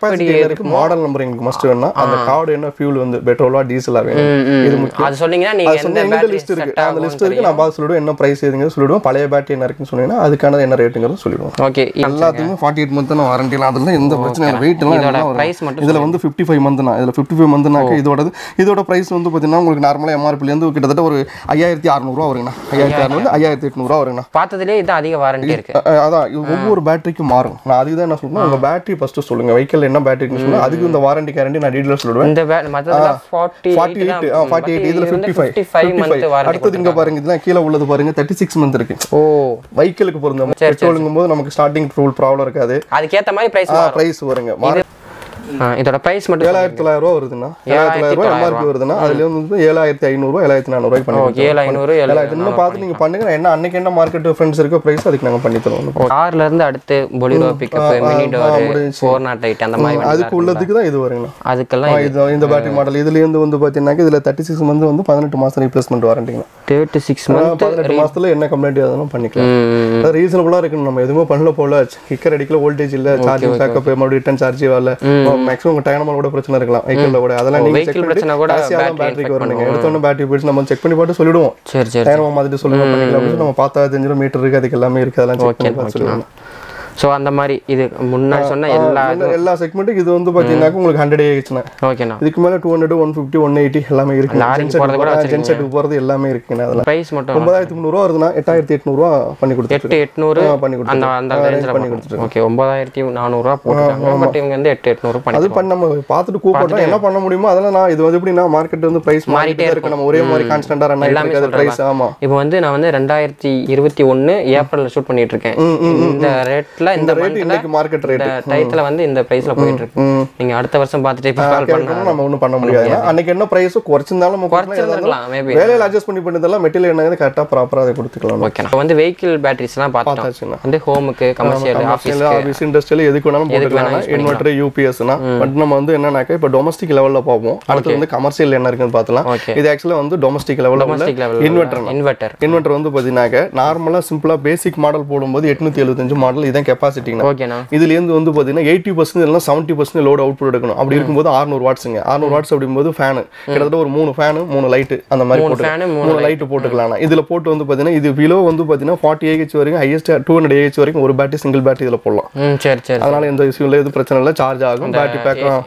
100 AH model number எங்களுக்கு மஸ்ட் வேணும்னா அந்த கார்டு என்ன ஃபியூல் வந்து பெட்ரோலா டீசலா வேணும் இது முக்கியம். அது சொன்னீங்கன்னா நீங்க என்ன லிஸ்ட் இருக்கு அந்த லிஸ்ட் இருக்கு நான் பாஸ் சொல்லிடுவோம். என்ன பிரைஸ் ஏதுங்கிறது சொல்லிடுவோம். பழைய பேட்டரி என்ன இருக்குன்னு சொன்னீங்கன்னா அதுக்கான என்ன ரேட்டுங்கிறது சொல்லிடுவோம். ஓகே, எல்லாத்துக்குமே 48 மந்த்னா வாரண்டிலாம் அதெல்லாம் எந்த பிரச்சனையும் இல்லை. வெயிட் எல்லாம் பிரைஸ் மட்டும் இதில் வந்து 55 மந்த்னா இதில் 55 மந்த்னாக்க இதோட பிரைஸ் வந்து பார்த்தீங்கன்னா உங்களுக்கு நார்மலாக எம்ஆர்பிலேருந்து கிட்டத்தட்ட ஒரு 5600 வருங்கண்ணா. 5800 வருங்கண்ணா. பார்த்ததுலயே இது அதிக வாரண்டி இருக்கு. அதான் ஒவ்வொரு பேட்டரிக்கும் மாறும். நான் அதுக்கு தான் என்ன சொல்றேன்னா உங்க பேட்டரி ஃபர்ஸ்ட் சொல்லுங்க. வெஹிக்கிள் என்ன பேட்டரின்னு சொல்லுங்க. அதுக்கு இந்த வாரண்டி கேரண்டி நான் டீடைல்ஸ் சொல்றேன். இந்த மத்ததெல்லாம் 48 இதுல 55 மந்த் வாரண்டி. அடுத்து இங்க பாருங்க இதெல்லாம் கீழ உள்ளது பாருங்க 36 மந்த் இருக்கு. ஓ, வெஹிக்கிளுக்கு பொறுத்த மாதிரி பெட்ரோலுங்கும்போது நமக்கு ஸ்டார்டிங் ரூல் ப்ராப்ளம் இருக்காது. அதுக்கு ஏத்த மாதிரி பிரைஸ் மாறும். பிரைஸ் வருங்க. இதோட பிரைஸ் மட்டும் 7900 ரூபா வருதுன்னா 7900 ரூபா எம்ஆர்பி வருதுன்னா அதுல வந்து 7500 ரூபா 7400 ரூபாய் பண்ணுங்க. 7500 இன்னும் பார்த்து நீங்க பண்ணுங்க. என்ன அன்னைக்கு என்ன மார்க்கெட் டிஃபரன்ஸ் இருக்கோ பிரைஸ் அதுக்கு நாங்க பண்ணி தருவோம். கார்ல இருந்து அடுத்து பொலிரோ பிக்கப் மினி டோர் 408 அந்த மாதிரி அதுக்கு உள்ளதுக்கு தான் இது வருங்க. அதுக்கெல்லாம் இது இந்த பேட்டரி மாடல் இதுல இருந்து வந்து பாத்தீங்கன்னா இதுல 36 மந்த் வந்து 18 மாசம் ரீப்ளேஸ்மென்ட் வாரண்டிங்க. 36 மந்த் 18 மாசத்துல என்ன கம்ப்ளைன்ட் ஆனாலும் பண்ணிக்கலாம். அது ரீசனபிளா இருக்கு. நம்ம எதுமே பண்ணல போல கிக்கர் அடிக்கல வோல்டேஜ் இல்ல சார்ஜிங் பேக்கப் மறுபடியும் ரிட்டர்ன் சார்ஜ் வரல. மேக்ஸிமம் டைனமோல கூட பிரச்சனை இருக்கலாம். வெஹிக்கிள்ல கூட அதெல்லாம் நீங்க செக் பிரச்சனை கூட பேட்டரிக்கு வரணும். எடுத்தோனே பேட்டரி போயிடுச்சு நம்ம செக் பண்ணி பார்த்து சொல்லிடுவோம். சரி சரி டைனமோ மாதிரி சொல்லுங்க பண்ணிக்கலாம். அப்படி நம்ம 10000 மீட்டர் இருக்கு அதுக்கு எல்லாமே இருக்கு. அதெல்லாம் செக் பண்ணி பார்த்து சொல்லுவோம். சோ அந்த மாதிரி இது முன்னாடி சொன்ன எல்லா செக்மென்ட்டுக்கு இது வந்து பாத்தீங்கன்னா உங்களுக்கு 100 ஆயிடுச்சுனா ஓகேனா. இதுக்கு மேல 200 150 180 எல்லாமே இருக்கு. லாரிங் போறது கூட ஜென்செட் போறது எல்லாமே இருக்குனா. அதெல்லாம் பிரைஸ் மட்டும் 9300 வருதுனா 8800 பண்ணி கொடுத்துட்டு 8800 பண்ணி கொடுத்து அந்த அந்த ரேஞ்சில பண்ணி கொடுத்துட்டு. ஓகே, 9400 ரூபாய் போட்டுட்டாங்க. பட் இவங்க வந்து 8800 பண்ணி அது பண்ண நம்ம பாத்துட்டு கூப்பிட்டா என்ன பண்ண முடியுமோ அதெல்லாம் நான் இது வந்து எப்படினா மார்க்கெட் வந்து பிரைஸ் மாறிட்டே இருக்கு. நம்ம ஒரே மாதிரி கான்ஸ்டன்ட்டா ரன் ஆயிட்டே இருக்கு பிரைஸ். ஆமா, இப்போ வந்து நான் வந்து 2021 ஏப்ரல்ல ஷூட் பண்ணிட்டு இருக்கேன். இந்த ரேட் இந்த ரேட் இன்னைக்கு மார்க்கெட் ரேட் டைட்ல வந்து இந்த பிரைஸ்ல போயிட்டு இருக்கு. நீங்க அடுத்த வருஷம் பார்த்துட்டே கால் பண்ணலாம். நம்ம ஒண்ணு பண்ண முடியாது. அன்னைக்கு என்ன பிரைஸ் குறைச்சிருந்தாலும் நம்ம குறைச்சிரலாம். மேபி வேலையில அட்ஜஸ்ட் பண்ணி பண்ணதெல்லாம் மெட்டீரியல் என்னங்க கரெக்ட்டா ப்ராப்பரா அதை கொடுத்துக்கலாம். ஓகே, இப்போ வந்து வெஹிக்கிள் பேட்டரிஸ்லாம் பார்த்தோம். வந்து ஹோமுக்கு கமர்ஷியல் ஆபீஸ்க்கு ஆபீஸ் இண்டஸ்ட்ரியல் எதுக்கு வேணாலும் போட்டுக்கலாம். இன்வெர்ட்டர் யுபிஎஸ்னா பட் நம்ம வந்து என்னன்னாக்க இப்போ டொமஸ்டிக் லெவல்ல பாப்போம். அடுத்து வந்து கமர்ஷியல் என்ன இருக்குன்னு பார்த்தலாம். இது एक्चुअली வந்து டொமஸ்டிக் லெவல்ல இன்வெர்ட்டர் வந்து பாத்தீங்கன்னா நார்மலா சிம்பிளா பேசிக் மாடல் போடும்போது 875 மாடல் இதான் கெபாசிட்டினா ஓகேனா இதுல இருந்து வந்து பாத்தீங்கன்னா 80% இல்லனா 70% லோட் அவுட்புட் எடுக்கணும். அப்படி இருக்கும்போது 600 வாட்ஸ்ங்க 600 வாட்ஸ் அப்படிம்போது ஃபேன் கிட்டத்தட்ட ஒரு 3 ஃபேன் 3 லைட் அந்த மாதிரி போட்டு 3 லைட் போட்டுக்கலாம். இதுல போட்டு வந்து பாத்தீங்கன்னா இது விலோ வந்து பாத்தீங்கன்னா 40 Ah வரைக்கும் ஹையஸ்ட் 200 Ah வரைக்கும் ஒரு பேட்டரி சிங்கிள் பேட்டரி இதுல போடலாம். சரி சரி அதனால இந்த இஷ்யூல எது பிரச்சனை இல்ல சார்ஜ் ஆகும் பேட்டரி பேக் Ah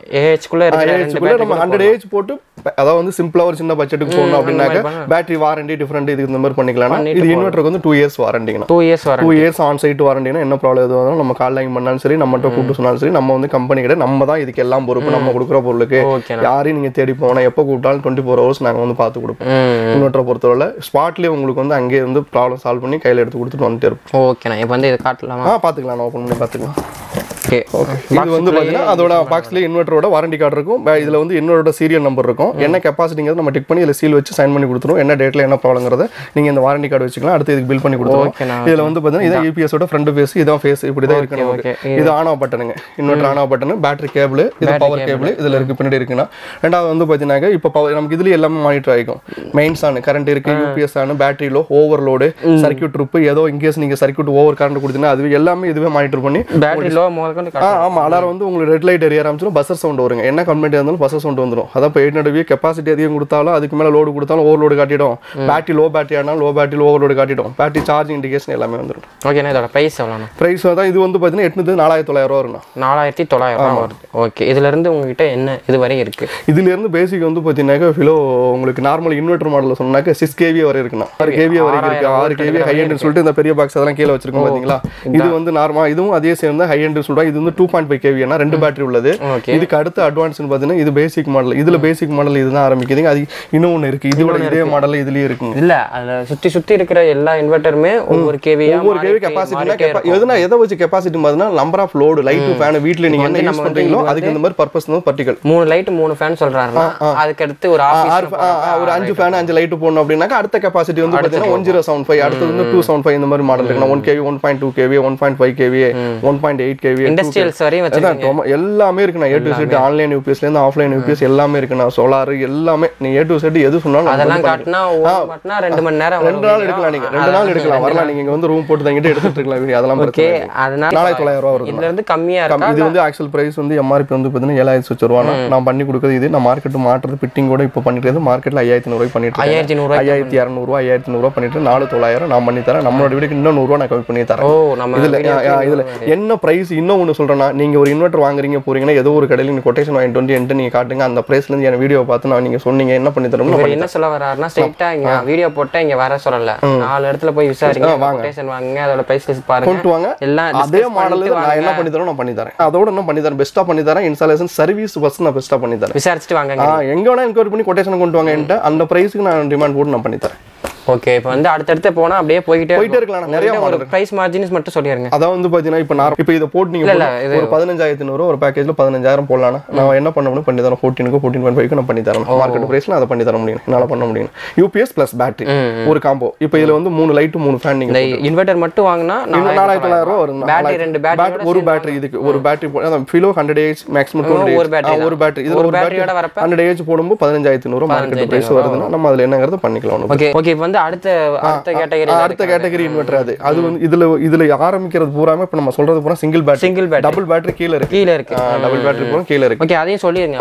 குள்ள இருக்கு ரெண்டு பேட்டரி நம்ம 100 Ah போட்டு அத வந்து சிம்பிளா ஒரு சின்ன பட்ஜெட்டுக்கு போறோம் அப்படினாக்க பேட்டரி வாரண்டி டிஃபரண்ட் இதுக்கு இந்த மாதிரி பண்ணிக்கலாம். இது இன்வெர்ட்டருக்கு வந்து 2 years வாரண்டினா 2 years warranty 2 years on site வாரண்டினா என்ன ப்ராப்ளம் எதுவும் நம்ம கால் லைன் பண்ணாலும் சரி நம்மட்ட கூப்பிட்டு சொன்னாலும் சரி நம்ம வந்து கம்பெனி கிட்ட நம்ம தான் இதுக்கு எல்லாம் பொறுப்பு. நம்ம கொடுக்குற பொருளுக்கு யாரையும் நீங்க தேடி போனா எப்ப கூப்பிட்டாலும் 24 hours நாங்க வந்து பார்த்து கொடுப்போம். இன்வெர்ட்டர் பொறுத்தவரை ஸ்பாட்லயே உங்களுக்கு வந்து அங்கே வந்து ப்ராப்ளம் சால்வ் பண்ணி கையில எடுத்து கொடுத்துட்டு வந்துட்டே இருப்போம். ஓகேனா இப்போ வந்து இத காட்டலாமா? பாத்துக்கலாம் நான் ஓபன் பண்ணி பாத்துக்கலாம். ஓகே ஓகே இது வந்து பாத்தீனா அதோட பாக்ஸ்ல இன்வெர்ட்டரோட வாரண்டி கார்டு இருக்கும். இதுல வந்து இன்வெர்ட்டரோட சீரியல் நம்பர் இருக்கும். என்ன கெபாசிட்டிங்கிறது நம்ம டிக் பண்ணி இதுல சீல் வச்சு சைன் பண்ணி கொடுத்துறோம். என்ன டேட்ல என்ன ப்ராப்ளம்ங்கறத நீங்க இந்த வாரண்டி கார்டு வச்சுக்கலாம். அடுத்து இதுக்கு பில் பண்ணி கொடுத்துறோம். இதுல வந்து பாத்தீனா இது யுபிஎஸ் ஓட ஃப்ரண்ட் ஃபேஸ் இதான் ஃபேஸ் இப்படி தான் இருக்கு. நமக்கு இது ஆன் ஆஃப் பட்டனுங்க inverter on off button battery cable இது பவர் கேபிள் இதுல இருக்கு பின்னாடி இருக்குனா. ரெண்டாவது வந்து பாத்தீனா இப்போ பவர் நமக்கு இதுல எல்லாமே மானிட்டர் ஆகும். மெயின்ஸ் ஆன் கரண்ட் இருக்கு UPS on battery low over load circuit trip ஏதோ இன் கேஸ் நீங்க சர்க்யூட் ஓவர் கரண்ட் கொடுத்தீனா அது எல்லாமே இதுவே மானிட்டர் பண்ணி பேட்டரி லோ ஆமா அலாரம் வந்து உங்களுக்கு ரெட் லைட் எரிய ஆரம்பிச்சிடும். பஸ்ஸர் சவுண்ட் வருங்க என்ன கம்ப்ளைண்ட் இருந்தாலும் பஸ்ஸர் சவுண்ட் வந்துடும். அதான் இப்போ 800 கெபாசிட்டி அதிகம் கொடுத்தாலும் அதுக்கு மேலே லோடு கொடுத்தாலும் ஓவர் லோடு காட்டிடும். பேட்டரி லோ பேட்டரி ஆனால் லோ பேட்டரி ஓவர் லோடு காட்டிடும். பேட்டரி சார்ஜ் இண்டிகேஷன் எல்லாமே வந்துடும். ஓகேண்ணா இதோட ப்ரைஸ் எவ்வளோண்ணா? ப்ரைஸ் தான் இது வந்து பார்த்தீங்கன்னா 4900 வரும்ண்ணா. 4900 வருது. ஓகே இதுலேருந்து உங்ககிட்ட என்ன இது வரையும் இருக்குது? இதுலேருந்து பேசிக் வந்து பார்த்தீங்கன்னாக்கா ஃபிலோ உங்களுக்கு நார்மல் இன்வெர்டர் மாடலில் சொன்னாக்க 6 kV வரை இருக்குண்ணா. 6 kV வரை இருக்குது. 6 kV ஹை எண்டுன்னு சொல்லிட்டு இந்த பெரிய பாக்ஸ் அதெல்லாம் கீழே வச்சிருக்கோம் பார்த்தீங்களா? இது வந்து நார்மல் இதுவும் அதே சேம் தான் ஹை எண்டு சொல்றோம். இது வந்து 2.5 kV னா ரெண்டு பேட்டரி உள்ளது. இதுக்கு அடுத்து அட்வான்ஸ்னு பார்த்தீங்கன்னா இது பேசிக் மாடல். இதுல பேசிக் மாடல் இதுதான் ஆரம்பிக்குதுங்க. அது இன்னொன்னு இருக்கு இதோட இதே மாடல் இதுலயே இருக்குங்க. இல்ல அத சுத்தி சுத்தி இருக்கிற எல்லா இன்வெர்ட்டருமே ஒவ்வொரு kV ஒவ்வொரு kV கெபாசிட்டினா எதுனா எதை வச்சு கெபாசிட்டி மாதிரினா number of load light fan வீட்ல நீங்க என்ன யூஸ் பண்றீங்களோ அதுக்கு இந்த மாதிரி பர்பஸ் தான் பர்டிகல். 3 லைட் 3 ஃபேன் சொல்றாருன்னா அதுக்கு அடுத்து ஒரு ஆபீஸ் ஒரு 5 ஃபேன் 5 லைட் போடணும் அப்படினாக்க அடுத்த கெபாசிட்டி வந்து பார்த்தீங்கன்னா 1075 அடுத்து வந்து 275 இந்த மாதிரி மாடல் இருக்குனா 1 kV 1.2 kV 1.5 kV 1.8 kV industrial சரி வச்சிருக்கீங்க. எல்லாமே இருக்குனா A to Z ஆன்லைன் யுபிஎஸ்ல இருந்து ஆஃப்லைன் யுபிஎஸ் எல்லாமே இருக்குனா சோலார் எல்லாமே நீ A to Z எது சொன்னாலும் அதெல்லாம் காட்டنا ஒவ்வொருனா 2 மணி நேரம் 2 நாள் எடுக்கலாம். நீங்க 2 நாள் எடுக்கலாம் வரலாம். நீங்க வந்து ரூம் போட்டு தங்கிட்டு எடுத்துட்டு இருக்கலாம். அதெல்லாம் ஓகே. அதனால 4900 வருது. இதுல இருந்து கம்மியா இருக்கா? இது வந்து ஆக்சுவல் பிரைஸ் வந்து MRP வந்து பார்த்தீங்கன்னா 7000 ரூபாயா நான் பண்ணி கொடுக்கிறது. இது நான் மார்க்கெட் மாற்றது பிட்டிங் கூட இப்ப பண்ணிட்டேன். மார்க்கெட்ல 5100 ரூபாய் பண்ணிட்டு இருக்கேன். 5200 ரூபாய் 5200 ரூபாய் பண்ணிட்டு 4900 நான் பண்ணி தரேன். நம்மளோட வீட்டுக்கு இன்னும் 100 ரூபாய் நான் கம்மி பண்ணி தரேன். ஓ நம்ம இதுல என்ன பிரைஸ் இன்னும் ஒன்று சொல்கிறேன்னா நீங்கள் ஒரு இன்வெர்ட்டர் வாங்குறீங்க போகிறீங்கன்னா ஏதோ ஒரு கடையில் நீங்கள் கொட்டேஷன் வாங்கிட்டு வந்து என்ட்டு நீங்கள் காட்டுங்க. அந்த ப்ரைஸ்லேருந்து என் வீடியோ பார்த்து நான் நீங்கள் சொன்னீங்க என்ன பண்ணி தரணும். என்ன சொல்ல வர்றாருன்னா ஸ்ட்ரெயிட்டாக இங்கே வீடியோ போட்டால் இங்கே வர சொல்லலை 4 இடத்துல போய் விசாரிங்க கொட்டேஷன் வாங்குங்க அதோட ப்ரைஸ் லிஸ்ட் பாருங்க கொண்டு வாங்க எல்லாம் அதே மாடலில் நான் என்ன பண்ணி தரணும் நான் பண்ணி தரேன். அதோட இன்னும் பண்ணி தரேன் பெஸ்ட்டாக பண்ணி தரேன். இன்ஸ்டாலேஷன் சர்வீஸ் ஃபஸ்ட் நான் பெஸ்ட்டாக பண்ணி தரேன். விசாரிச்சுட்டு வாங்க எங்கே வேணால் என்கொயரி பண்ணி கொட்டேஷன் கொண்டு வாங்க என்கிட்ட அந்த ப்ரைஸுக்கு நான் டிமாண்ட் போட்டு நான் பண்ணி தரேன். ஓகே இப்போ வந்து அடுத்தடுத்து போனா அப்படியே போயிட்டே இருக்கலாம். நிறைய ஒரு பிரைஸ் மார்ஜின்ஸ் மட்டும் சொல்லிருங்க. அத வந்து பாத்தீனா இப்போ நான் இப்போ இத போட் நீங்க ஒரு 15100 ஒரு பேக்கேஜ்ல 15000 போடலாம். நான் என்ன பண்ணணும் பண்ணி தரேன். 14க்கு 14.5க்கு நான் பண்ணி தரேன். மார்க்கெட் பிரைஸ்ல அத பண்ணி தர முடியும். என்னால பண்ண முடியும். யுபிஎஸ் பிளஸ் பேட்டரி ஒரு காம்போ. இப்போ இதுல வந்து 3 லைட் 3 ஃபேன் நீங்க இன்வெர்ட்டர் மட்டும் வாங்குனா 4900 வரும். பேட்டரி ரெண்டு பேட்டரி ஒரு பேட்டரி இதுக்கு ஒரு பேட்டரி அதான் ஃபிலோ 100 Ah மேக்ஸிமம் 200 ஒரு பேட்டரி இது ஒரு பேட்டரியோட வரப்ப 100 Ah போடும்போது 15100 மார்க்கெட் பிரைஸ் வருதுன்னா நம்ம அதுல என்னங்கறத பண்ணிக்கலாம். ஓகே ஓகே அடுத்த அடுத்த கேட்டகரி இன்வெர்ட்டர் அது அது வந்து இதுல ஆரம்பிக்கிறது பூராமே இப்ப நம்ம சொல்றது பூரா சிங்கிள் பேட்டரி டபுள் பேட்டரி கீழ இருக்கு டபுள் பேட்டரி பூரா கீழ இருக்கு. ஓகே அதையும் சொல்லிருங்க.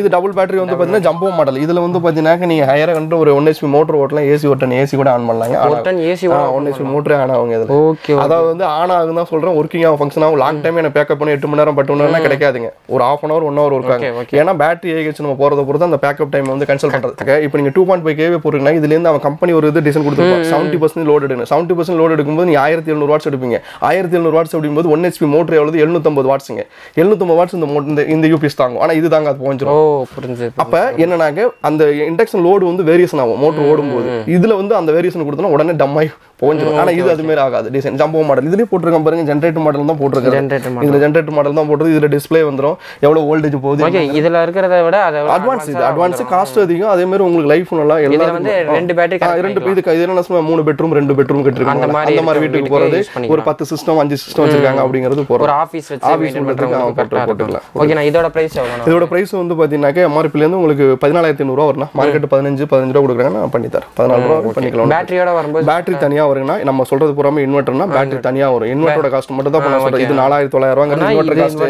இது டபுள் பேட்டரி வந்து பாத்தீங்கன்னா ஜம்போ மாடல். இதுல வந்து பாத்தீங்கன்னா நீங்க ஹையரா கண்ட ஒரு 1 HP மோட்டார் ஓட்டலாம். AC ஓட்டன AC கூட ஆன் பண்ணலாம். ஓட்டன் AC 1 HP மோட்டார் ஆன் ஆகும் இதுல. ஓகே அதாவது வந்து ஆன் ஆகும் தான் சொல்றேன். working ஆகும் ஃபங்க்ஷன் ஆகும். லாங் டைம் நான் பேக்கப் பண்ணி 8 மணி நேரம் 10 மணி நேரம்னா கிடைக்காதுங்க. ஒரு 1/2 hour 1 hour இருக்காங்க. ஏன்னா பேட்டரி ஏஜ் நம்ம போறத பொறுத்து அந்த பேக்கப் டைம் வந்து கன்சல் பண்றதுக்கு இப்போ நீங்க 2.5 kV போறீங்கன்னா இதுல இருந்து அவன் கம்பெனி ஒரு இது டிசைன் கொடுத்துருப்பாங்க 70% லோட் எடுக்கணும். 70% லோட் எடுக்கும்போது நீ 1700 வாட்ஸ் எடுப்பீங்க. 1700 வாட்ஸ் அப்படிங்கும்போது 1 HP மோட்டர் எவ்வளவு 750 வாட்ஸ்ங்க. 750 வாட்ஸ் இந்த மோட்டர் இந்த யூபிஎஸ் தாங்கும். ஆனா இது தாங்க அது போஞ்சிரும். ஓ புரிஞ்சது. அப்ப என்னன்னாக்க அந்த இண்டக்ஷன் லோட் வந்து வேரியேஷன் ஆகும் மோட்டர் ஓடும்போது. இதுல வந்து அந்த வேரியேஷன் கொடுத்தனா உடனே டம்மாய் போஞ்சிரும். ஆனா இது அது மேல ஆகாது. டிசைன் ஜம்போ மாடல் இதுலயே போட்டுருக்கோம் பாருங்க. ஜெனரேட்டர் மாடல் தான் போட்டுருக்காங்க. இதுல ஜெனரேட்டர் மாடல் தான் போட்டுருக்கு. இதுல டிஸ்ப்ளே வந்துரும். எவ்வளவு வோல்டேஜ் போகுது. ஓகே இதுல இருக்கிறத விட அட்வான்ஸ் காஸ்ட் அதிகம். அதே மாதிரி உங்களுக்கு லைஃப் நல்லா எல்லாமே வந்து 2 பேட்டரி ரெண்டு இதுக்கு இதனால சும்மா 3 பெட்ரூம் 2 பெட்ரூம் கட்டிருக்காங்க. அந்த மாதிரி வீட்டுக்கு போறது ஒரு 10 சிஸ்டம் 5 சிஸ்டம் வச்சிருக்காங்க அப்படிங்கிறது போற ஒரு ஆபீஸ் வச்சு மெயின்டெய்ன் பண்றவங்க கரெக்ட்டா போட்டுக்கலாம். ஓகே நான் இதோட பிரைஸ் எவ்வளவு? இதோட பிரைஸ் வந்து பாத்தீங்கன்னா எம்ஆர்பில இருந்து உங்களுக்கு 14500 ரூபாய் வரணும். மார்க்கெட் 15 ரூபாய் கொடுக்குறாங்க. நான் பண்ணி தரேன் 14000 ரூபாய் பண்ணிக்கலாம். பேட்டரியோட வரும்போது பேட்டரி தனியா வரும்னா நம்ம சொல்றது பூராமே இன்வெர்ட்டர்னா பேட்டரி தனியா வரும். இன்வெர்ட்டரோட காஸ்ட் மட்டும் தான் நான் சொல்றேன். இது 4900 ரூபாய்ங்கிறது இன்வெர்ட்டர் காஸ்ட்.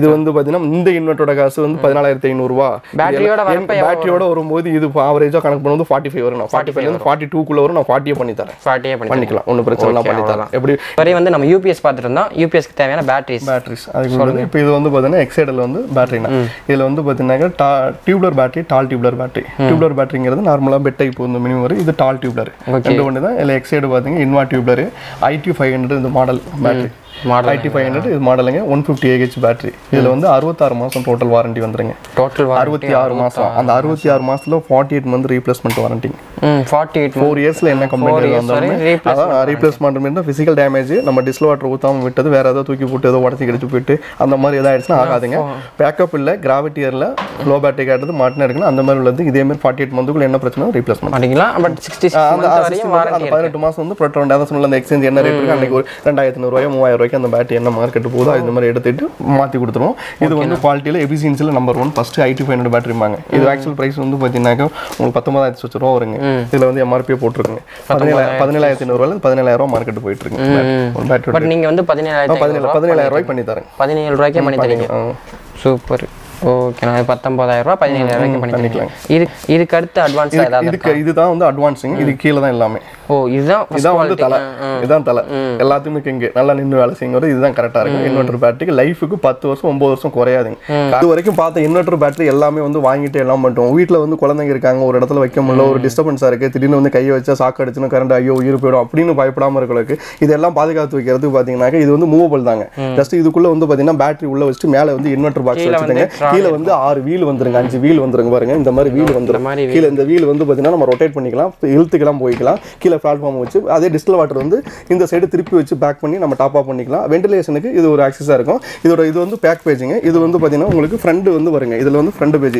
இது வந்து பாத்தீங்கன்னா இந்த இன்வெர்ட்டரோட காஸ்ட் வந்து 14500 ரூபாய். பேட்டரியோட வரும்போது இது ஆவரேஜா கணக்கு பண்ணும்போது 45 வரும். நான் 45 ல இருந்து 42 குள்ள வரும். நான் 40 ஏ பண்ணி தரேன். 40 ஏ பண்ணிக்கலாம். ஒண்ணு பிரச்சனை இல்ல, பண்ணி தரலாம். எப்படி வரை வந்து நம்ம யுபிஎஸ் பாத்துட்டு இருந்தோம். யுபிஎஸ்க்கு தேவையான பேட்டரிஸ் அதுக்கு வந்து இப்போ இது வந்து பாத்தீங்கன்னா எக்ஸைடல் வந்து பேட்டரினா இதுல வந்து பாத்தீங்கன்னா tubular battery, tall tubular battery. Tubular பேட்டரிங்கிறது நார்மலா பெட் டைப் வந்து மினிமம் வரும். இது டால் டியூப்லர் ரெண்டு ஒண்ணு தான். இல்ல எக்ஸைடு பாத்தீங்க இன்வா டியூப்லர் IT500 இந்த மாடல் பேட்டரி. IT500 இது மாடலுங்க 150Ah பேட்டரி. இதுல வந்து 66 மாசம் டோட்டல் வாரண்டி வந்துருங்க. டோட்டல் 66 மாசம். அந்த 66 மாசத்துல 48 மந்த் ரீப்ளேஸ்மென்ட் வாரண்டி. 48 4 இயர்ஸ்ல என்ன கம்பெனில வந்தாலும் ரீப்ளேஸ்மென்ட் பண்ணா ஃபிசிக்கல் டேமேஜ் நம்ம டிஸ்ல வாட்டர் ஊத்தாம விட்டது வேற ஏதாவது தூக்கி போட்டு ஏதோ உடைச்சி கிடிச்சு போயிட்டு அந்த மாதிரி ஏதாவது ஆயிடுச்சுனா ஆகாதுங்க. பேக்கப் இல்ல கிராவிட்டி ஏர்ல லோ பேட்டரி காட்டுது மாட்டنا எடுக்கணும். அந்த மாதிரி உள்ளது இதே மாதிரி 48 மந்த்க்குள்ள என்ன பிரச்சனை ரீப்ளேஸ்மென்ட் பண்ணிங்களா. பட் 66 மந்த் வரையும் வாரண்டி. 18 மாசம் வந்து ப்ரோட்டோன் டேஸ் உள்ள அந்த எக்ஸ்சேஞ்ச் என்ன ரேட் இருக்கு அன்னைக்கு ஒரு 2100 ரூபாய் 3000 ரூபாய் அந்த பேட்டரி என்ன மார்க்கெட் போகுதோ இந்த மாதிரி எடுத்துட்டு மாத்தி கொடுத்துருவோம். இது வந்து குவாலிட்டியில எஃபிஷியன்சில நம்பர் 1 ஃபர்ஸ்ட் IT500 பேட்டரி வாங்க. இது ஆக்சுவல் பிரைஸ் வந்து பாத்தீங்கன்னாக்க உங்களுக்கு 19000 ரூபாய் வருங்க. இதுல வந்து எம்ஆர்பி போட்டுருக்கீங்க 17500 ரூபாயில 17000 ரூபாய் மார்க்கெட் போயிட்டு இருக்கு ஒரு பேட்டரி. பட் நீங்க வந்து 17000 ரூபாய் பண்ணி தரேன். 17000 ரூபாய்க்கே பண்ணி தரீங்க. சூப்பர். ஓகே நான் 19000 ரூபாய் 17000 ரூபாய்க்கு பண்ணிக்கலாம். இதுக்கு அடுத்து அட்வான்ஸா ஏதாவது இதுக்கு இதுதான் வந்து அட்வான்ஸிங். இது கீழ தான் எல்லாமே. ஓ இதுதான் இதான் வந்து தலை. இதான் தலை எல்லாத்துமே இங்க நல்லா நின்னு வேலை செய்யுங்கிறது இதுதான் கரெக்டா இருக்கு. இன்வெர்ட்டர் பேட்டரிக்கு லைஃபுக்கு 10 வருஷம் 9 வருஷம் குறையாதுங்க. அது வரைக்கும் பார்த்த இன்வெர்ட்டர் பேட்டரி எல்லாமே வந்து வாங்கிட்டு எல்லாம் பண்ணுவோம். வீட்டில் வந்து குழந்தைங்க இருக்காங்க ஒரு இடத்துல வைக்க முடியல ஒரு டிஸ்டர்பன்ஸா இருக்கு திடீர்னு வந்து கையை வச்சா சாக்கு அடிச்சுன்னு கரண்ட் ஐயோ உயிர் போயிடும் அப்படின்னு பயப்படாம இருக்கிறதுக்கு இதெல்லாம் பாதுகாத்து வைக்கிறதுக்கு பாத்தீங்கன்னாக்க இது வந்து மூவபிள் தாங்க. ஜஸ்ட் இதுக்குள்ள வந்து பாத்தீங்கன்னா பேட்டரி உள்ள வச்சுட்டு மேலே வந்து இன்வெர்ட்டர் பாக்ஸ் வச்சுருங்க. கீழ வந்து 6 வீல் வந்துருங்க 5 வீல் வந்துருங்க பாருங்க. இந்த மாதிரி வீல் வந்துரும். கீழ இந்த வீல் வந்து பாத்தீங்கன்னா நம்ம ரொட்டேட் பண்ணிக்கலாம் இழுத்துக்கலாம் போய்க்கலாம். கீழ பிளாட்ஃபார்ம் வச்சு அதே டிஸ்டில் வாட்டர் வந்து இந்த சைடு திருப்பி வச்சு பேக் பண்ணி நம்ம டாப் அப் பண்ணிக்கலாம். வென்டிலேஷனுக்கு இது ஒரு ஆக்சஸா இருக்கும். இதோட இது வந்து பேக் பேஜிங்க. இது வந்து பாத்தீங்கன்னா உங்களுக்கு ஃப்ரண்ட் வந்து வருங்க. இதுல வந்து ஃப்ரண்ட் பேஜ்.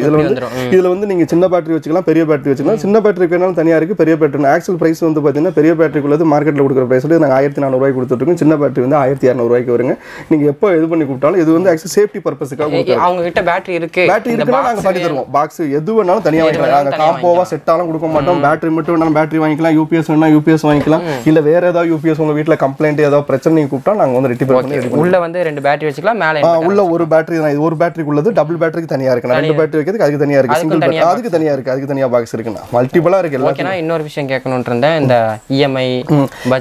இதுல வந்து நீங்க சின்ன பேட்டரி வச்சுக்கலாம் பெரிய பேட்டரி வச்சுக்கலாம். சின்ன பேட்டரிக்கு வேணாலும் தனியா இருக்கு. பெரிய பேட்டரி ஆக்சுவல் பிரைஸ் வந்து பாத்தீங்கன்னா பெரிய பேட்டரிக்குள்ளது மார்க்கெட்ல கொடுக்குற பிரைஸ் வந்து நாங்க 1400 ரூபாய்க்கு கொடுத்துட்டு இருக்கோம். சின்ன பேட்டரி வந்து 1200 ரூபாய்க்கு வருங்க. நீங்க எப்போ இது பண்ணி கூப்பிட்டாலும் இது வந்து ஆக்சுவல் சேஃப்டி பர்பஸுக்காக கொடுக்குறோம். அவங்க கிட்ட பேட்டரி இருக்கு இருக்குன்னா நாங்க பண்ணி தருவோம். பாக்ஸ் எது வேணாலும் தனியா வாங்கிக்கலாம். நாங்க காம்போவா செட்டாலும் கொடுக்க மாட்டோம். பேட்டரி மட்டும் வேணாலும் பேட்டரி வாங்கிக்கலாம். யுபிஎஸ் வேணா யுபிஎஸ் வாங்கிக்கலாம். இல்ல வேற ஏதாவது யுபிஎஸ் உங்க வீட்ல கம்ப்ளைண்ட் ஏதாவது பிரச்சனை நீங்க கூப்டா நாங்க வந்து ரெட்டிபேர் பண்ணி எடுப்போம். உள்ள வந்து 2 பேட்டரி வச்சுக்கலாம். மேலே உள்ள ஒரு பேட்டரி தான். இது ஒரு பேட்டரிக்கு உள்ளது டபுள் பேட்டரிக்கு தனியா இருக்கு. 2 பேட்டரி வைக்கிறதுக்கு அதுக்கு தனியா இருக்கு. சிங்கிள் பேட்டரி அதுக்கு தனியா இருக்கு. அதுக்கு தனியா பாக்ஸ் இருக்குனா மல்டிபிளா இருக்கு. ஓகே நான் இன்னொரு விஷயம் கேட்கணும்னு இருந்தேன். இந்த EMI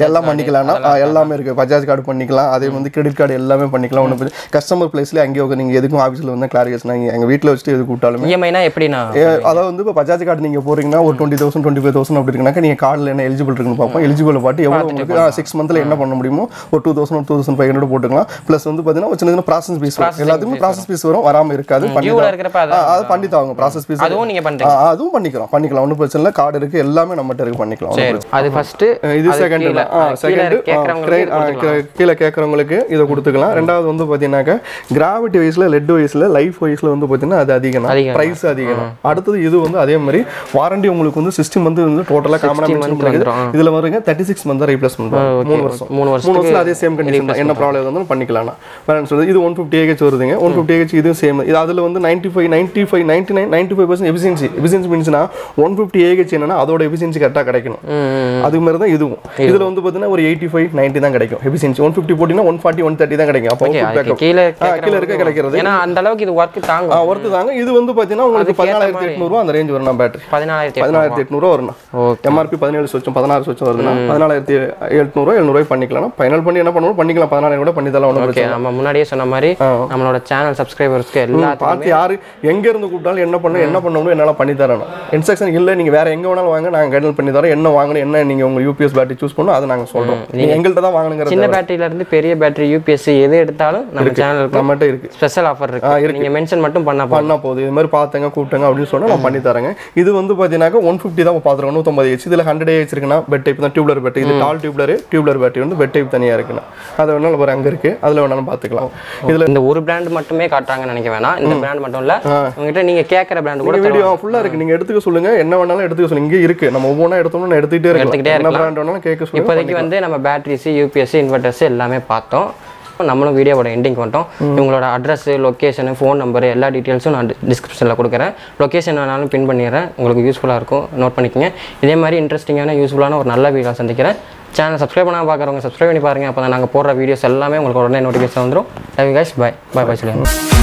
எல்லாம் பண்ணிக்கலாம்னா எல்லாமே இருக்கு. பஜாஜ் கார்டு பண்ணிக்கலாம். அதே வந்து கிரெடிட் கார்டு எல்லாமே பண்ணிக்கலாம். ஒண்ணு கஸ்டமர் பிளேஸ்ல அங்கேயே நீங்க எதுக்கும் ஆபீஸ்ல வந்து கிளாரி எங்க வீட்ல வச்சிட்டு எது கூட்டாலுமே EMIனா எப்படினா அதாவது வந்து பஜாஜ் கார்டு நீங்க போறீங்கன்னா ஒரு 20000 25000 அப்படி இருக்குனாக்க நீங்க கார்டுல என்ன எலிஜிபிள் இருக்குன்னு பாப்போம். எலிஜிபிள் பாட்டு எவ்வளவு உங்களுக்கு 6 மந்த்ல என்ன பண்ண முடியுமோ ஒரு 2000 2500 போட்டுக்கலாம். பிளஸ் வந்து பாத்தீங்கன்னா ஒரு சின்ன ப்ராசஸ் பீஸ் எல்லாத்துக்கும் ப்ராசஸ் பீஸ் வரும். வராம இருக்காது பண்ணி தாங்க ப்ராசஸ் பீஸ். அதுவும் நீங்க பண்றீங்க. அதுவும் பண்ணிக்கலாம் ஒண்ணும் பிரச்சனை இல்ல. கார்டு இருக்கு எல்லாமே நம்மட்ட இருக்கு பண்ணிக்கலாம். அது ஃபர்ஸ்ட் இது செகண்ட் செகண்ட் கீழ கேக்குறவங்களுக்கு இத கொடுத்துக்கலாம். ரெண்டாவது வந்து பாத்தீங்கன்னாக்க கிராவிட்டி வைஸ்ல லெட் வைஸ்ல லைஃப் வைஸ்ல வந்து பாத்தீங்கன்னா அது அதிகமா பிரைஸ் அதிகமா. அடுத்து இது வந்து அதே மாதிரி வாரண்டி உங்களுக்கு வந்து 60 மந்த் வந்து டோட்டலா காமனா மென்ஷன் பண்ணிருக்கு. இதுல வருங்க 36 மந்த் ரீப்ளேஸ்மென்ட் 3 வருஷம் 3 வருஷம் அதே சேம் கண்டிஷன் தான். என்ன ப்ராப்ளம் இருந்தாலும் பண்ணிக்கலாம்னா பேரன்ஸ் வந்து இது 150Ah வருதுங்க. 150Ah இது சேம். இது அதுல வந்து 95% எஃபிஷியன்சி மீன்ஸ்னா 150Ah என்னன்னா அதோட எஃபிஷியன்சி கரெக்ட்டா கிடைக்கணும். அதுக்கு மேல தான் இதுவும். இதுல வந்து பாத்தீங்கன்னா ஒரு 85 90 தான் கிடைக்கும் எஃபிஷியன்சி. 150 போடினா 140 130 தான் கிடைக்கும். அப்போ கீழ இருக்க கிடைக்கிறது. ஏன்னா அந்த அளவுக்கு இது வர்க் தாங்க. வர்க் தாங்க. இது வந்து பாத்தீங்கன்னா உங்களுக்கு 14800 ரூபாய் அந்த ரேஞ்ச் வரணும். பேட்டரி 14800 ரூபாய் வரணும். எம்ஆர்பி 17 லட்சம் 16 லட்சம் வருதுன்னா 14700 ரூபாய் 700 ரூபாய் பண்ணிக்கலாம். ஃபைனல் பண்ணி என்ன பண்ணணும் பண்ணிக்கலாம். 14000 கூட பண்ணி தரலாம். ஓகே நம்ம முன்னாடியே சொன்ன மாதிரி நம்மளோட சேனல் சப்ஸ்கிரைபர்ஸ்க்கு எல்லாரும் பார்த்து யாரு எங்க இருந்து கூப்டாலும் என்ன பண்ணணும் என்னால பண்ணி தரணும். இன்ஸ்ட்ரக்ஷன் இல்ல நீங்க வேற எங்க வேணாலும் வாங்க நாங்க கைடல் பண்ணி தரோம். என்ன வாங்கணும் என்ன நீங்க உங்க யுபிஎஸ் பேட்டரி சூஸ் பண்ணணும் அது நாங்க சொல்றோம். நீங்க எங்கள்ட்ட தான் வாங்கணும்ங்கறது. சின்ன பேட்டரியில இருந்து பெரிய பேட்டரி யுபிஎஸ் எது எடுத்தாலும் நம்ம சேனலுக்கு நம்மட்ட இருக்கு. ஸ்பெஷல் ஆஃபர் இருக்கு. நீங்க மென்ஷன் மட்டும் பண்ணா போகுது. இது மாதிரி பாத்தங்க கூப்டங்க அப்படி சொன்னா நான் பண்ணி தரேன். இது வந்து பாத்தீங்கன்னாக்க 150 தான் பாத்துறோம் 150Ah. இதுல 100Ah இருக்குன்னா bed type தான் tubular battery இது tall tubular battery வந்து bed type தனியா இருக்குنا அது வேணாலும் பாரு அங்க இருக்கு அதுல வேணாலும் பாத்துக்கலாம் இதுல இந்த ஒரு பிராண்ட் மட்டுமே காட்றாங்கன்னு நினைக்க வேணாம் இந்த பிராண்ட் மட்டும் இல்ல உங்ககிட்ட நீங்க கேக்குற பிராண்ட் கூட வீடியோ ஃபுல்லா இருக்கு நீங்க எடுத்துக்க சொல்லுங்க என்ன வேணாலும் எடுத்துக்க சொல்லுங்க இங்க இருக்கு நம்ம ஒவ்வொண்ணா எடுத்தோம்னா நான் எடுத்துட்டே இருக்கேன் என்ன பிராண்ட் வேணாலும் கேக்க சொல்லுங்க இப்போதைக்கு வந்து நம்ம பேட்டரிஸ் யுபிஎஸ் இன்வெர்ட்டர்ஸ் எல்லாமே பார்த்தோம் நம்மளும் வீடியோவோட எண்டிங் பண்ணிட்டோம் இவங்களோட அட்ரஸ் லொகேஷன் ஃபோன் நம்பர் எல்லா டீடைல்ஸும் நான் டிஸ்கிரிப்ஷனில் கொடுக்குறேன் லொகேஷன் வேணாலும் பின் பண்ணிடுறேன் உங்களுக்கு யூஸ்ஃபுல்லாக இருக்கும் நோட் பண்ணிக்கோங்க இதே மாதிரி இன்ட்ரெஸ்டிங்கான யூஸ்ஃபுல்லான ஒரு நல்ல வீடியோ சந்திக்கிறேன் சேனல் சப்ஸ்கிரைப் பண்ணாமல் பார்க்குறவங்க சப்ஸ்கிரைப் பண்ணி பாருங்கள் அப்போ தான் நாங்கள் போடுற வீடியோஸ் எல்லாமே உங்களுக்கு உடனே நோட்டிஃபிகேஷன் வந்துடும் கைஸ் பாய் பாய் பாய் சொல்லுங்கள்